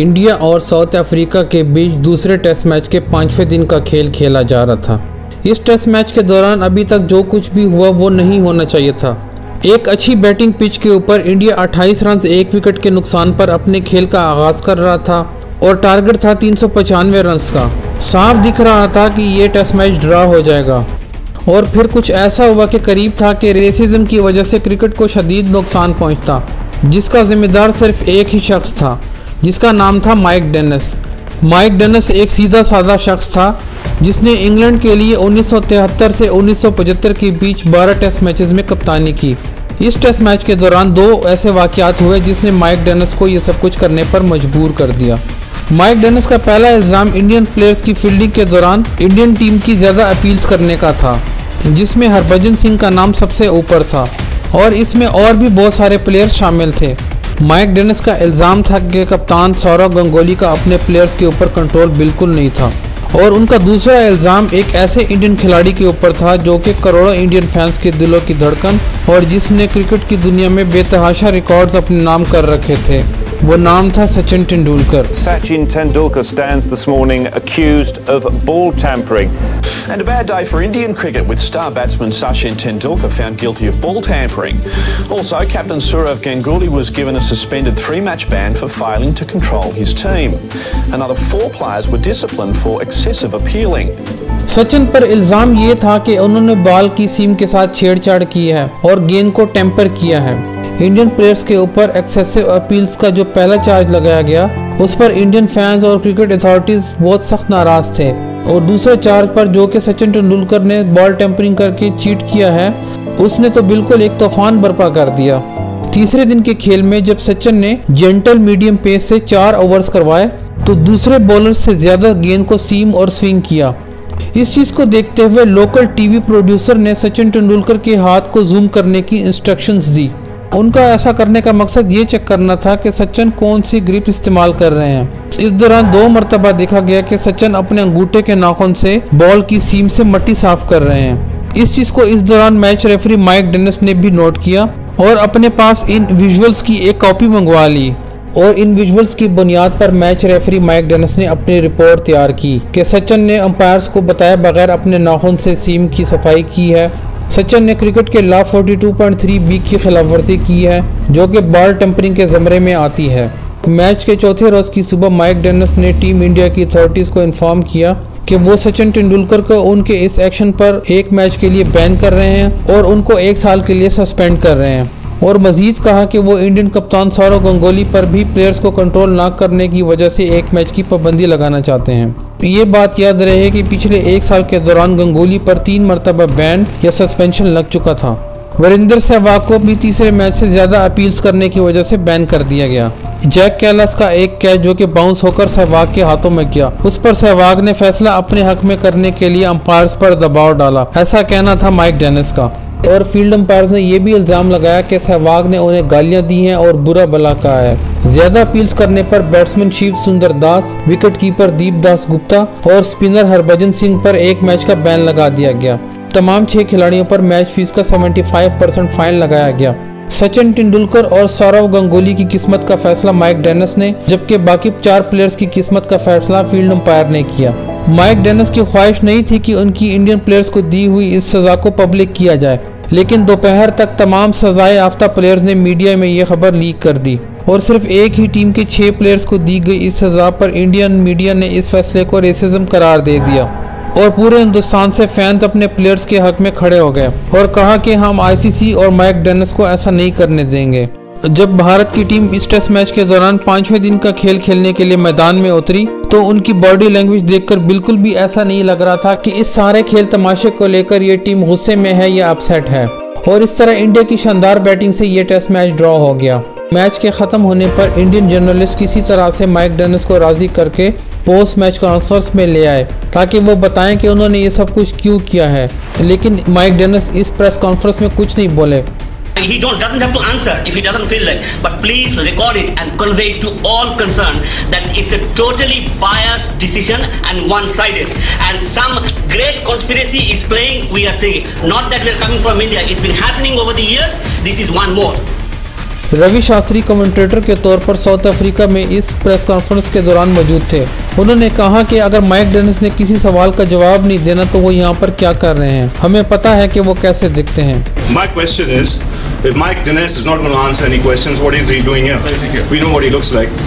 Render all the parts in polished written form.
India और South Africa के बीच दूसरे टेस्ट मैच के पांचवें दिन का खेल खेला जा रहा था। इस टेस्ट मैच के दौरान अभी तक जो कुछ भी हुआ वो नहीं होना चाहिए था। एक अच्छी बैटिंग पिच के ऊपर इंडिया 28 रन 1 विकेट के नुकसान पर अपने खेल का आगाज कर रहा था और टारगेट था 395 रन का। साफ दिख रहा था कि ये टेस्ट मैच ड्रा हो जाएगा और फिर कुछ ऐसा हुआ कि करीब था कि रेसिज्म की वजह से क्रिकेट को शदीद नुकसान पहुंचता, जिसका जिम्मेदार सिर्फ एक ही शख्स था, जिसका नाम था माइक डेनिस। माइक डेनिस एक सीधा साधा शख्स था जिसने इंग्लैंड के लिए 1973 से 1975 के बीच 12 टेस्ट मैचेस में कप्तानी की। इस टेस्ट मैच के दौरान दो ऐसे वाकयात हुए जिसने माइक डेनिस को ये सब कुछ करने पर मजबूर कर दिया। माइक डेनिस का पहला इल्ज़ाम इंडियन प्लेयर्स की फील्डिंग के दौरान इंडियन टीम की ज़्यादा अपील्स करने का था, जिसमें हरभजन सिंह का नाम सबसे ऊपर था और इसमें और भी बहुत सारे प्लेयर्स शामिल थे। माइक डेनिस का इल्ज़ाम था कि कप्तान सौरव गंगोली का अपने प्लेयर्स के ऊपर कंट्रोल बिल्कुल नहीं था और उनका दूसरा इल्ज़ाम एक ऐसे इंडियन खिलाड़ी के ऊपर था जो कि करोड़ों इंडियन फैंस के दिलों की धड़कन और जिसने क्रिकेट की दुनिया में बेतहाशा रिकॉर्ड्स अपने नाम कर रखे थे, वो नाम था Sachin Tendulkar. Sachin Tendulkar stands this morning accused of ball tampering. And a bad day for Indian cricket with star batsman Sachin Tendulkar found guilty of ball tampering. Also, captain Surav Ganguly was given a suspended 3-match ban for failing to control his team. Another 4 players were disciplined for excessive appealing. Sachin पर इल्जाम ये था कि उन्होंने ball की सीम के साथ छेड़छाड़ की है और गेंद को टेम्पर किया है। इंडियन प्लेयर्स के ऊपर एक्सेसिव अपील्स का जो पहला चार्ज लगाया गया उस पर इंडियन फैंस और क्रिकेट अथॉरिटीज बहुत सख्त नाराज थे और दूसरे चार्ज पर जो कि सचिन तेंदुलकर ने बॉल टेम्परिंग करके चीट किया है उसने तो बिल्कुल एक तूफान बर्पा कर दिया। तीसरे दिन के खेल में जब सचिन ने जेंटल मीडियम पेस से 4 ओवर्स करवाए तो दूसरे बॉलर से ज्यादा गेंद को सीम और स्विंग किया। इस चीज़ को देखते हुए लोकल टीवी प्रोड्यूसर ने सचिन तेंदुलकर के हाथ को जूम करने की इंस्ट्रक्शंस दी। उनका ऐसा करने का मकसद ये चेक करना था कि सचिन कौन सी ग्रिप इस्तेमाल कर रहे हैं। इस दौरान 2 मरतबा देखा गया कि सचिन अपने अंगूठे के नाखून से बॉल की सीम से मट्टी साफ कर रहे हैं। इस चीज़ को इस दौरान मैच रेफरी माइक डेनिस ने भी नोट किया और अपने पास इन विजुअल्स की एक कॉपी मंगवा ली और इन विजुअल्स की बुनियाद पर मैच रेफरी माइक डेनिस ने अपनी रिपोर्ट तैयार की कि सचिन ने अंपायर्स को बताए बगैर अपने नाखून से सीम की सफाई की है। सचिन ने क्रिकेट के लॉ 42.3 बी की खिलाफ वर्जी की है जो कि बॉल टेम्परिंग के ज़मरे में आती है। मैच के चौथे रोज़ की सुबह माइक डेनिस ने टीम इंडिया की अथॉरिटीज़ को इन्फॉर्म किया कि वो सचिन तेंदुलकर को उनके इस एक्शन पर एक मैच के लिए बैन कर रहे हैं और उनको 1 साल के लिए सस्पेंड कर रहे हैं और मज़ीद कहा कि वो इंडियन कप्तान सौरव गंगोली पर भी प्लेयर्स को कंट्रोल ना करने की वजह से 1 मैच की पाबंदी लगाना चाहते हैं। ये बात याद रहे कि पिछले 1 साल के दौरान गंगोली पर 3 मरतबा बैन या सस्पेंशन लग चुका था। वीरेंद्र सहवाग को भी तीसरे मैच से ज़्यादा अपील्स करने की वजह से बैन कर दिया गया। जैक कैलास का एक कैच जो कि बाउंस होकर सहवाग के हाथों में गया उस पर सहवाग ने फैसला अपने हक में करने के लिए अंपायर्स पर दबाव डाला, ऐसा कहना था माइक डेनिस का। और फील्ड अंपायर्स ने यह भी इल्ज़ाम लगाया कि सहवाग ने उन्हें गालियां दी हैं और बुरा भला कहा है। ज़्यादा अपील्स करने पर बैट्समैन शिव सुंदर दास, विकेटकीपर दीपदास गुप्ता और स्पिनर हरभजन सिंह पर 1 मैच का बैन लगा दिया गया। तमाम 6 खिलाड़ियों पर मैच फीस का 75% फाइन लगाया गया। सचिन तेंदुलकर और सौरव गंगोली की किस्मत का फैसला माइक डेनिस ने, जबकि बाकी 4 प्लेयर्स की किस्मत का फैसला फील्ड अंपायर ने किया। माइक डेनिस की ख्वाहिश नहीं थी कि उनकी इंडियन प्लेयर्स को दी हुई इस सज़ा को पब्लिक किया जाए, लेकिन दोपहर तक तमाम सजाए याफ्ता प्लेयर्स ने मीडिया में ये खबर लीक कर दी और सिर्फ एक ही टीम के 6 प्लेयर्स को दी गई इस सज़ा पर इंडियन मीडिया ने इस फैसले को रेसिज्म करार दे दिया और पूरे हिंदुस्तान से फैंस अपने प्लेयर्स के हक में खड़े हो गए और कहा कि हम ICC और माइक डेनिस को ऐसा नहीं करने देंगे। जब भारत की टीम इस टेस्ट मैच के दौरान 5वें दिन का खेल खेलने के लिए मैदान में उतरी तो उनकी बॉडी लैंग्वेज देखकर बिल्कुल भी ऐसा नहीं लग रहा था कि इस सारे खेल तमाशे को लेकर ये टीम गुस्से में है या अपसेट है और इस तरह इंडिया की शानदार बैटिंग से ये टेस्ट मैच ड्रॉ हो गया। मैच के ख़त्म होने पर इंडियन जर्नलिस्ट किसी तरह से माइक डेनिस को राज़ी करके पोस्ट मैच कॉन्फ्रेंस में ले आए ताकि वो बताएं कि उन्होंने ये सब कुछ क्यों किया है, लेकिन माइक डेनिस इस प्रेस कॉन्फ्रेंस में कुछ नहीं बोले। He doesn't have to answer if he doesn't feel like, but please record it and convey it to all concerned that it's a totally biased decision and one-sided, and some great conspiracy is playing. We are saying not that we're coming from India. It's been happening over the years. This is one more. Ravi Shastri commentator के तौर पर south Africa में इस press conference के दौरान मौजूद थे। उन्होंने कहा कि अगर माइक डेनिस ने किसी सवाल का जवाब नहीं देना तो वो यहाँ पर क्या कर रहे हैं, हमें पता है कि वो कैसे दिखते हैं। My question is, if Mike Dennis is not going to answer any questions, what is he doing here? We know what he looks like.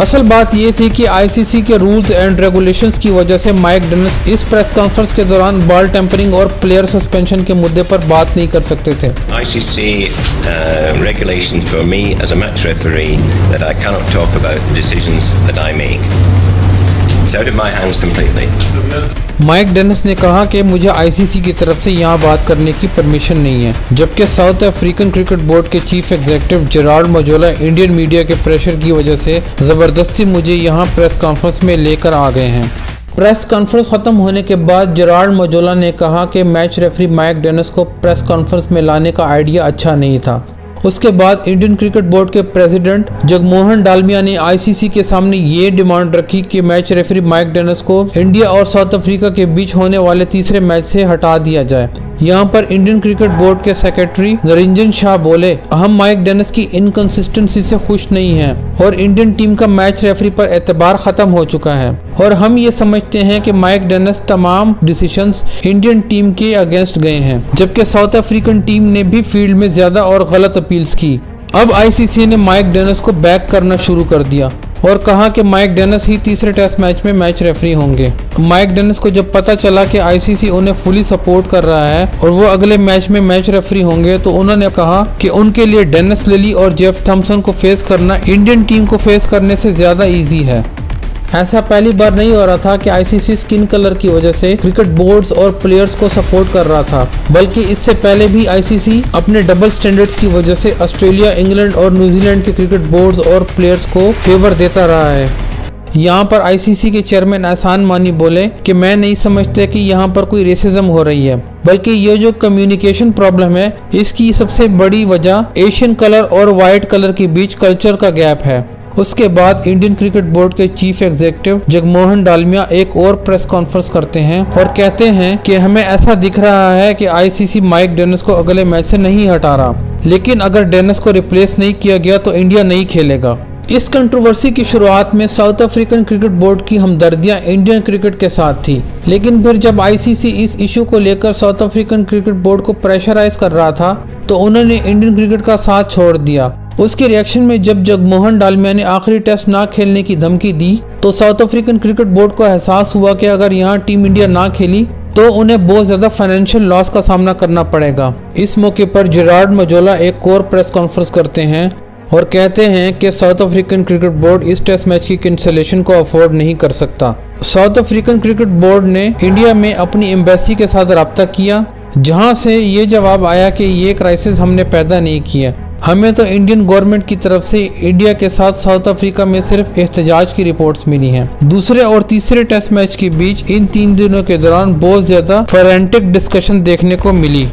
असल बात ये थी कि आईसीसी के रूल्स एंड रेगुलेशंस की वजह से माइक डेनिस इस प्रेस कॉन्फ्रेंस के दौरान बॉल टेम्परिंग और प्लेयर सस्पेंशन के मुद्दे पर बात नहीं कर सकते थे। ICC regulation for me as a match referee that I can not talk about decisions that I make. It's out of my hands completely. Mike Dennis ने कहा कि मुझे आईसीसी की तरफ से यहाँ बात करने की परमिशन नहीं है, जबकि साउथ अफ्रीकन क्रिकेट बोर्ड के chief executive Gerald Majola Indian media के प्रेशर की वजह से जबरदस्ती मुझे यहाँ प्रेस कॉन्फ्रेंस में लेकर आ गए हैं। प्रेस कॉन्फ्रेंस खत्म होने के बाद जेराल्ड मजोला ने कहा कि मैच रेफरी माइक डेनिस को प्रेस कॉन्फ्रेंस में लाने का आइडिया अच्छा नहीं था। उसके बाद इंडियन क्रिकेट बोर्ड के प्रेसिडेंट जगमोहन डालमिया ने आईसीसी के सामने ये डिमांड रखी कि मैच रेफरी माइक डेनिस को इंडिया और साउथ अफ्रीका के बीच होने वाले तीसरे मैच से हटा दिया जाए। यहाँ पर इंडियन क्रिकेट बोर्ड के सेक्रेटरी नरिंजन शाह बोले, हम माइक डेनिस की इनकंसिस्टेंसी से खुश नहीं हैं और इंडियन टीम का मैच रेफरी पर एतबार खत्म हो चुका है और हम ये समझते हैं कि माइक डेनिस तमाम डिसीशंस इंडियन टीम के अगेंस्ट गए हैं, जबकि साउथ अफ्रीकन टीम ने भी फील्ड में ज्यादा और गलत अपील्स की। अब आईसीसी ने माइक डेनिस को बैक करना शुरू कर दिया और कहा कि माइक डेनिस ही तीसरे टेस्ट मैच में मैच रेफरी होंगे। माइक डेनिस को जब पता चला कि आईसीसी उन्हें फुली सपोर्ट कर रहा है और वो अगले मैच में मैच रेफरी होंगे तो उन्होंने कहा कि उनके लिए डेनिस लिली और जेफ थॉम्सन को फेस करना इंडियन टीम को फेस करने से ज़्यादा ईजी है। ऐसा पहली बार नहीं हो रहा था कि आईसीसी स्किन कलर की वजह से क्रिकेट बोर्ड्स और प्लेयर्स को सपोर्ट कर रहा था, बल्कि इससे पहले भी आईसीसी अपने डबल स्टैंडर्ड्स की वजह से ऑस्ट्रेलिया, इंग्लैंड और न्यूजीलैंड के क्रिकेट बोर्ड्स और प्लेयर्स को फेवर देता रहा है। यहाँ पर आईसीसी के चेयरमैन एहसान मानी बोले कि मैं नहीं समझते कि यहाँ पर कोई रेसिज्म हो रही है, बल्कि ये जो कम्युनिकेशन प्रॉब्लम है इसकी सबसे बड़ी वजह एशियन कलर और वाइट कलर के बीच कल्चर का गैप है। उसके बाद इंडियन क्रिकेट बोर्ड के चीफ एग्जीक्यूटिव जगमोहन डालमिया एक और प्रेस कॉन्फ्रेंस करते हैं और कहते हैं कि हमें ऐसा दिख रहा है कि आईसीसी माइक डेनिस को अगले मैच से नहीं हटा रहा, लेकिन अगर डेनिस को रिप्लेस नहीं किया गया तो इंडिया नहीं खेलेगा। इस कंट्रोवर्सी की शुरुआत में साउथ अफ्रीकन क्रिकेट बोर्ड की हमदर्दियां इंडियन क्रिकेट के साथ थी, लेकिन फिर जब आईसीसी इस इशू को लेकर साउथ अफ्रीकन क्रिकेट बोर्ड को प्रेशराइज कर रहा था तो उन्होंने इंडियन क्रिकेट का साथ छोड़ दिया। उसके रिएक्शन में जब जगमोहन डालमिया ने आखिरी टेस्ट ना खेलने की धमकी दी तो साउथ अफ्रीकन क्रिकेट बोर्ड को एहसास हुआ कि अगर यहाँ टीम इंडिया ना खेली तो उन्हें बहुत ज़्यादा फाइनेंशियल लॉस का सामना करना पड़ेगा। इस मौके पर जेराल्ड मजोला एक और प्रेस कॉन्फ्रेंस करते हैं और कहते हैं कि साउथ अफ्रीकन क्रिकेट बोर्ड इस टेस्ट मैच की कैंसलेशन को अफोर्ड नहीं कर सकता। साउथ अफ्रीकन क्रिकेट बोर्ड ने इंडिया में अपनी एम्बेसी के साथ रब्ता किया, जहां से ये जवाब आया कि ये क्राइसिस हमने पैदा नहीं किया, हमें तो इंडियन गवर्नमेंट की तरफ से इंडिया के साथ साउथ अफ्रीका में सिर्फ एहतजाज की रिपोर्ट्स मिली हैं। दूसरे और तीसरे टेस्ट मैच के बीच इन 3 दिनों के दौरान बहुत ज्यादा फैरेंटिक डिस्कशन देखने को मिली।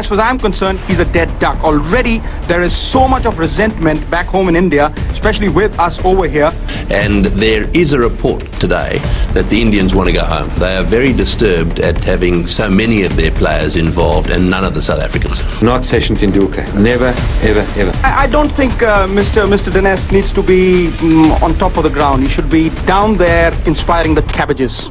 As far as I'm concerned, he's a dead duck. Already, there is so much of resentment back home in India, especially with us over here. And there is a report today that the Indians want to go home. They are very disturbed at having so many of their players involved and none of the South Africans. Not Session Tendulkar. Never, ever, ever. I don't think Mr. Dennis needs to be on top of the ground. He should be down there inspiring the cabbages.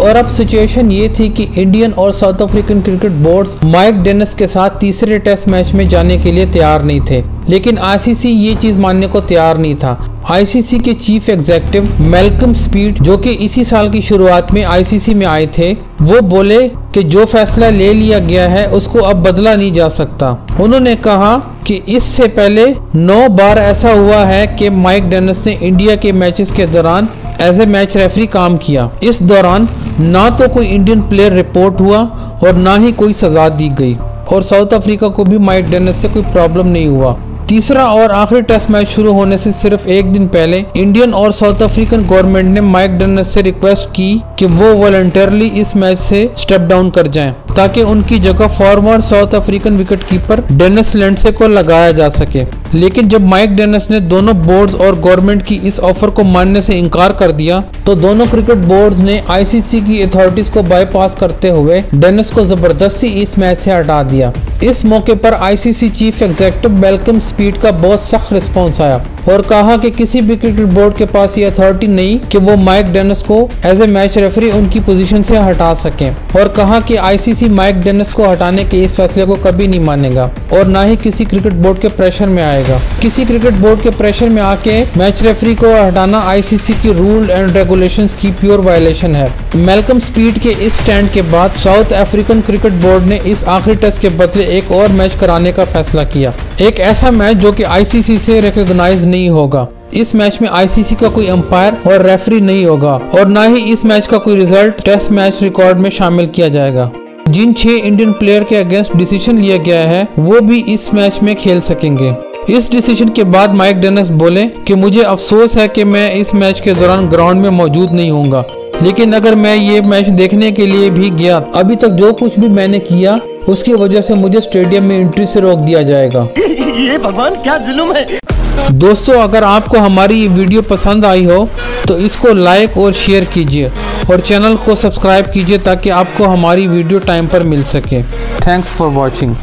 और अब situation ये थी कि Indian और South African cricket boards Mike Dennis के साथ तीसरे test match में जाने के लिए तैयार नहीं थे, लेकिन आईसीसी ये चीज मानने को तैयार नहीं था। आईसीसी के चीफ एग्जीक्यूटिव मैल्कम स्पीड, जो कि इसी साल की शुरुआत में आईसीसी में आए थे, वो बोले कि जो फैसला ले लिया गया है उसको अब बदला नहीं जा सकता। उन्होंने कहा कि इससे पहले 9 बार ऐसा हुआ है कि माइक डेनिस ने इंडिया के मैचेस के दौरान एज ए मैच रेफरी काम किया। इस दौरान ना तो कोई इंडियन प्लेयर रिपोर्ट हुआ और ना ही कोई सजा दी गई और साउथ अफ्रीका को भी माइक डेनिस से कोई प्रॉब्लम नहीं हुआ। तीसरा और आखिरी टेस्ट मैच शुरू होने से सिर्फ एक दिन पहले इंडियन और साउथ अफ्रीकन गवर्नमेंट ने माइक डेनिस से रिक्वेस्ट की कि वो वॉलंटियरली इस मैच से स्टेप डाउन कर जाएं। ताकि उनकी जगह former South African wicketkeeper Dennis Lindsay को लगाया जा सके। लेकिन जब माइक डेनिस ने दोनों बोर्ड्स और गवर्नमेंट की इस ऑफर को मानने से इनकार कर दिया तो दोनों क्रिकेट बोर्ड्स ने आईसीसी की अथॉरिटीज को बाईपास करते हुए डेनिस को जबरदस्ती इस मैच से हटा दिया। इस मौके पर ICC chief executive Malcolm Speed का बहुत सख्त रिस्पॉन्स आया और कहा कि किसी भी क्रिकेट बोर्ड के पास ये अथॉरिटी नहीं कि वो माइक डेनिस को एज ए मैच रेफरी उनकी पोजीशन से हटा सके और कहा कि आईसीसी माइक डेनिस को हटाने के इस फैसले को कभी नहीं मानेगा और ना ही किसी क्रिकेट बोर्ड के प्रेशर में आएगा। किसी क्रिकेट बोर्ड के प्रेशर में आके मैच रेफरी को हटाना आईसीसी की रूल एंड रेगुलेशंस की प्योर वायलेशन है। मैल्कम स्पीड के इस स्टैंड के बाद साउथ अफ्रीकन क्रिकेट बोर्ड ने इस आखिरी टेस्ट के बदले एक और मैच कराने का फैसला किया, एक ऐसा मैच जो कि आईसीसी से रिकॉग्नाइज नहीं होगा। इस मैच में आईसीसी का कोई अंपायर और रेफरी नहीं होगा और ना ही इस मैच का कोई रिजल्ट टेस्ट मैच रिकॉर्ड में शामिल किया जाएगा। जिन 6 इंडियन प्लेयर के अगेंस्ट डिसीजन लिया गया है वो भी इस मैच में खेल सकेंगे। इस डिसीजन के बाद माइक डेनिस बोले कि मुझे अफसोस है कि मैं इस मैच के दौरान ग्राउंड में मौजूद नहीं होऊंगा, लेकिन अगर मैं ये मैच देखने के लिए भी गया अभी तक जो कुछ भी मैंने किया उसकी वजह से मुझे स्टेडियम में एंट्री से रोक दिया जाएगा। ये भगवान क्या जुल्म है। दोस्तों, अगर आपको हमारी ये वीडियो पसंद आई हो तो इसको लाइक और शेयर कीजिए और चैनल को सब्सक्राइब कीजिए ताकि आपको हमारी वीडियो टाइम पर मिल सके। Thanks for watching.